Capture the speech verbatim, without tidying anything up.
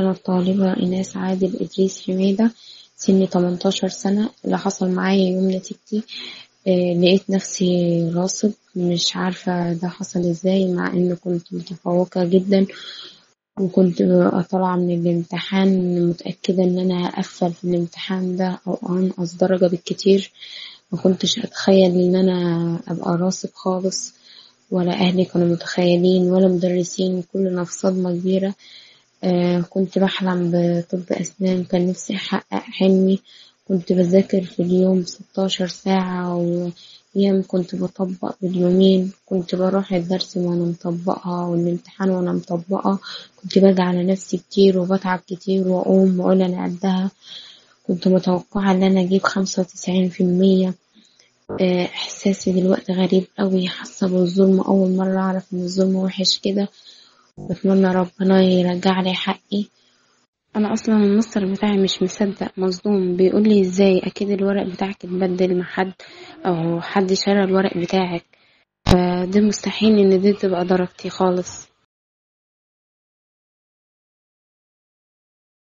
أنا الطالبة إناس عادل إدريس حميدة، سني تمنتاشر سنة. اللي حصل معايا يوم نتيجتي لقيت نفسي راصد، مش عارفة ده حصل إزاي مع إنه كنت متفوقة جدا، وكنت أطلع من الامتحان متأكدة إن أنا هقفل في الامتحان ده أو أنقص درجة بالكتير. ما كنتش أتخيل إن أنا أبقى راصد خالص، ولا أهلي كانوا متخيلين ولا مدرسين، كلنا في صدمة كبيرة. آه كنت بحلم بطب أسنان، كان نفسي أحقق حلمي. كنت بذاكر في اليوم ستاشر ساعة، وأيام كنت بطبق باليومين، كنت بروح الدرس وأنا مطبقها والامتحان وأنا مطبقها. كنت باجي على نفسي كتير وبتعب كتير وأقوم وأقول أنا قدها. كنت متوقعة إن أنا أجيب خمسة وتسعين في المية. إحساسي دلوقتي غريب قوي، حاسة بالظلم، أول مرة أعرف إن الظلم وحش كده. بتمنى ربنا يرجع لي حقي. أنا أصلا المستر بتاعي مش مصدق، مصدوم، بيقول لي إزاي أكيد الورق بتاعك اتبدل مع حد أو حد شرى الورق بتاعك، فده مستحيل إن دي تبقى درجتي خالص.